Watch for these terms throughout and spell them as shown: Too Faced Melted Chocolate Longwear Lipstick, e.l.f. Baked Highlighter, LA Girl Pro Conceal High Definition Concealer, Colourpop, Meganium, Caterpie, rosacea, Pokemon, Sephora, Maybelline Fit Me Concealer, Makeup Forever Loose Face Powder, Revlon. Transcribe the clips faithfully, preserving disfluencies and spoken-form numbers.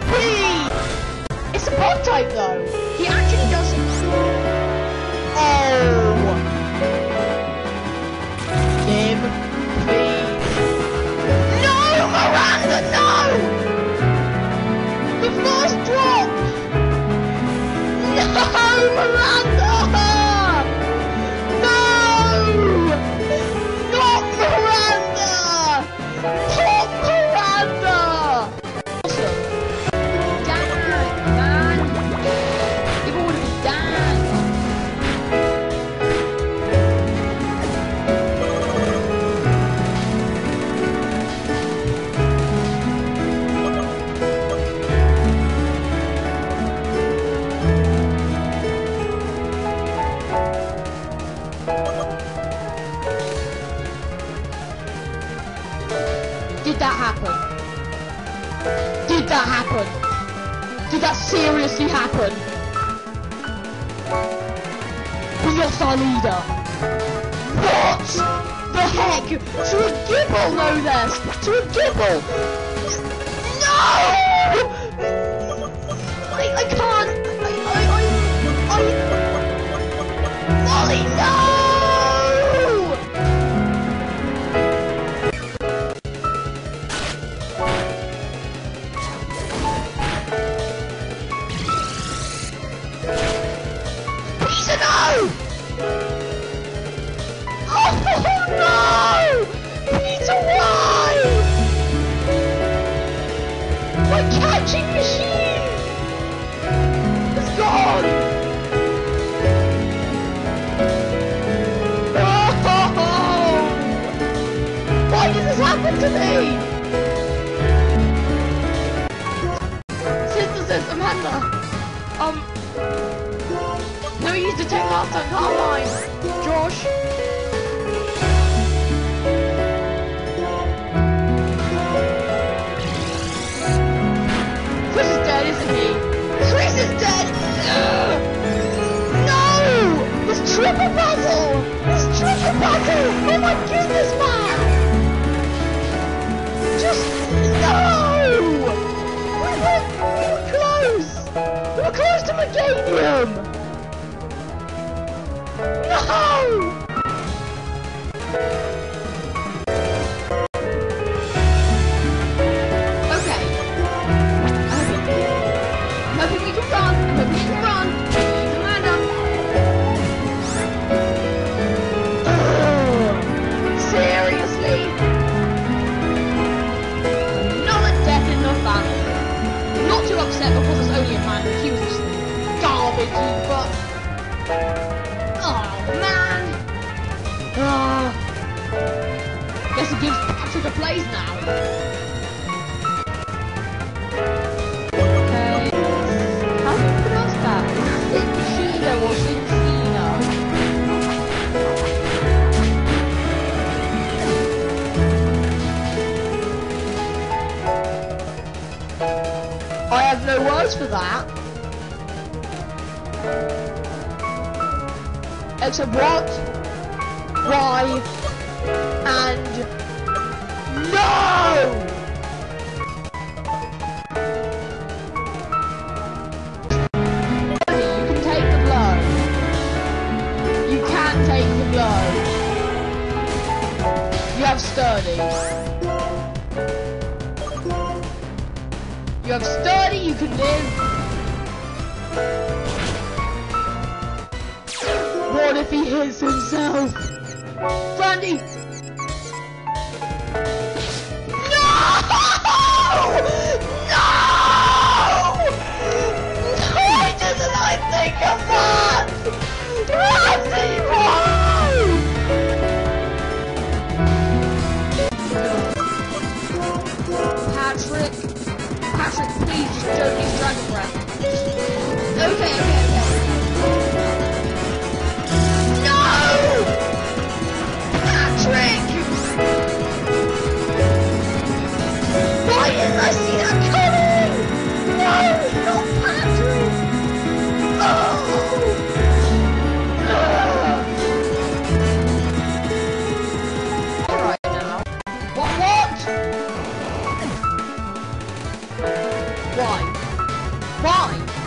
Caterpie! It's a pod type though. He actually doesn't. Oh. Give me. No, Miranda, no! The first drop. No, Miranda. Did that happen? Did that happen? Did that seriously happen? We're lost our leader. What the heck? To a Gibble, no less! To a Gibble! No! I, I can't! I, I, I, I... Molly, no! To me! Synthesis, Amanda! Um... No, you used to take last time, Carmine! Josh! Chris is dead, isn't he? Chris is dead! No! This triple battle! This triple battle! Oh my goodness, man! Just no! We were, we were close! We were close to Meganium! No! Okay. I'm hoping we can run! I'm hoping we can run! Please, Amanda! Ugh. Seriously? Upset because it's only a man, he was just garbage, but oh man, uh, guess it gives Patrick a place now. Okay, how do you pronounce that? Sincina or Sincina? I have no words for that. Except what? Why? And... No! You can take the blow. You can take the blow. You have Sturdy. You have Sturdy, you can live. What if he hits himself? Brandy! No! No! Why doesn't I think of that? What? Please just don't use Dragon Breath. Okay, okay, okay. No! Patrick!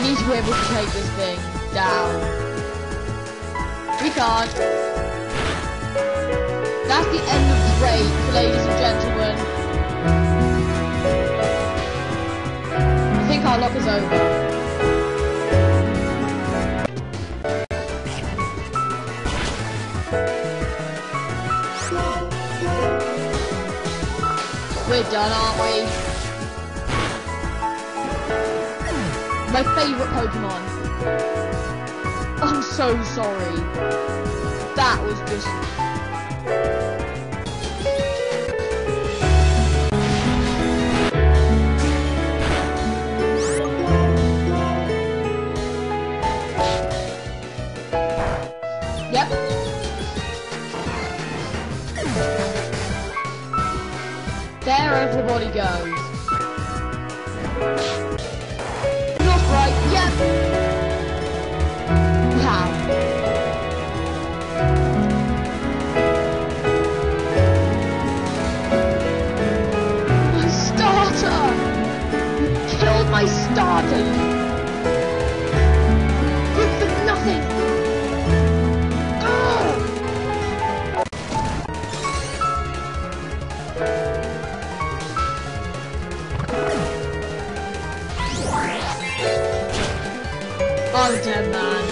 We need to be able to take this thing down. We can't. That's the end of the raid, ladies and gentlemen. I think our lock is over. We're done, aren't we? My favourite Pokemon. I'm so sorry. That was just... Yep. There everybody goes. Not right, yep. Now. My starter! You killed my starter! Good for nothing! I'm a dead man.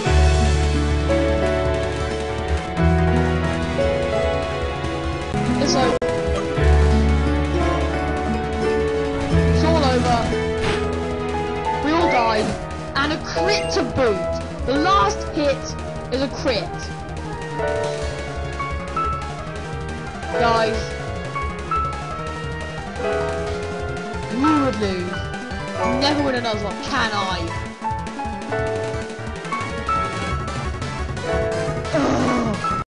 It's over. It's all over. We all died. And a crit to boot. The last hit is a crit. Guys. You would lose. Never win another one, can I?